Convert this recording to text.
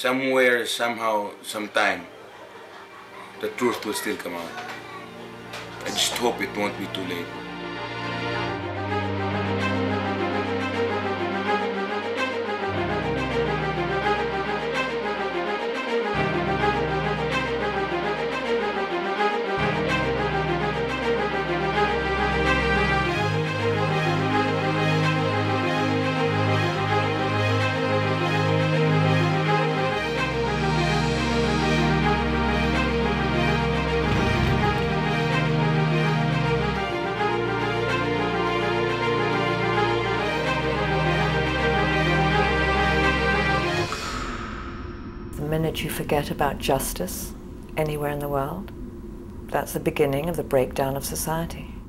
somewhere, somehow, sometime, the truth will still come out. I just hope it won't be too late. The minute you forget about justice anywhere in the world, that's the beginning of the breakdown of society.